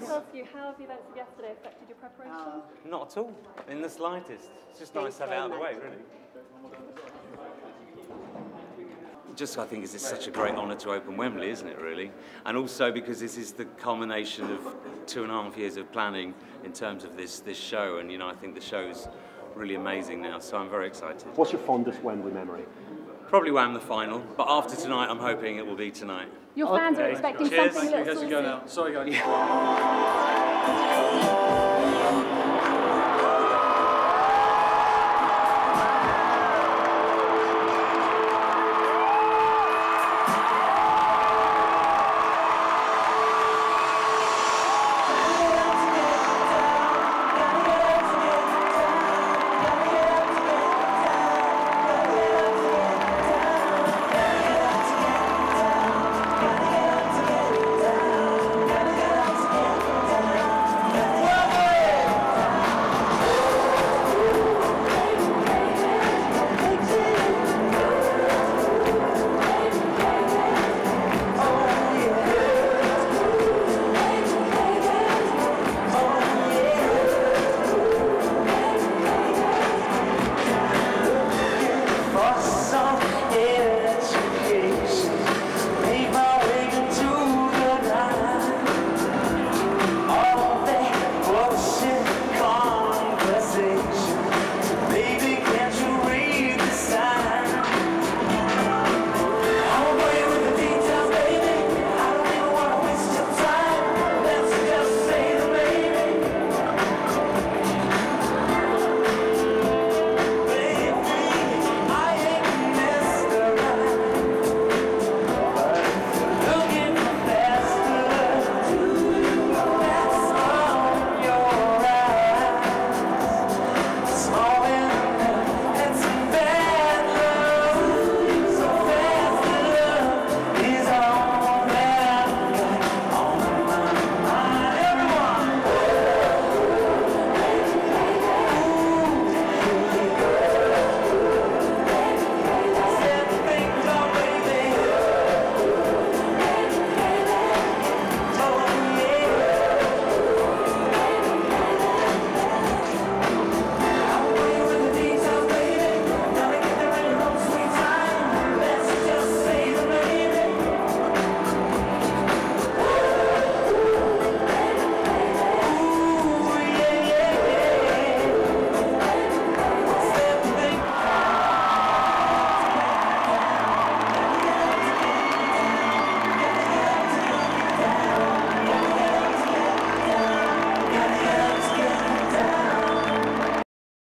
nice. How have the events of yesterday affected your preparation? Not at all, in the slightest. It's just nice to have it out of the way, really. Just I think it's such a great honour to open Wembley, isn't it, really? And also because this is the culmination of 2.5 years of planning in terms of this show, and you know I think the show's really amazing now, so I'm very excited. What's your fondest Wembley memory? Probably Wham! The final, but after tonight, I'm hoping it will be tonight. Your fans are expecting something a little saucy. Sorry, guys.